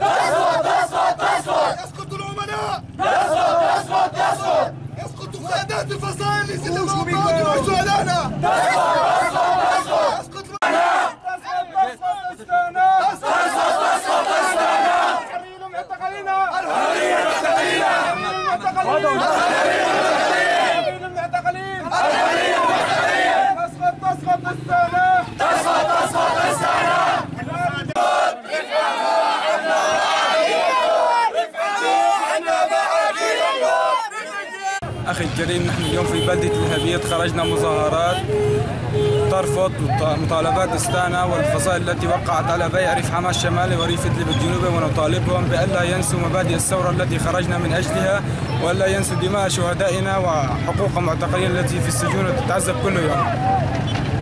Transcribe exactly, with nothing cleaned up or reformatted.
يسقط يسقط يسقط يسقط العملاء، يسقط يسقط يسقط يسقط قيادات الفصائل اللي موجودين ويجوا علينا، يسقط يسقط يسقط يسقط أخي الكريم، نحن اليوم في بلدة الهبيط خرجنا مظاهرات ترفض مطالبات استانا والفصائل التي وقعت على بيع ريف حماة الشمالي وريف إدلب الجنوبي، ونطالبهم بألا ينسوا مبادئ الثورة التي خرجنا من أجلها، وألا ينسوا دماء شهدائنا وحقوق المعتقلين التي في السجون وتتعذب كل يوم.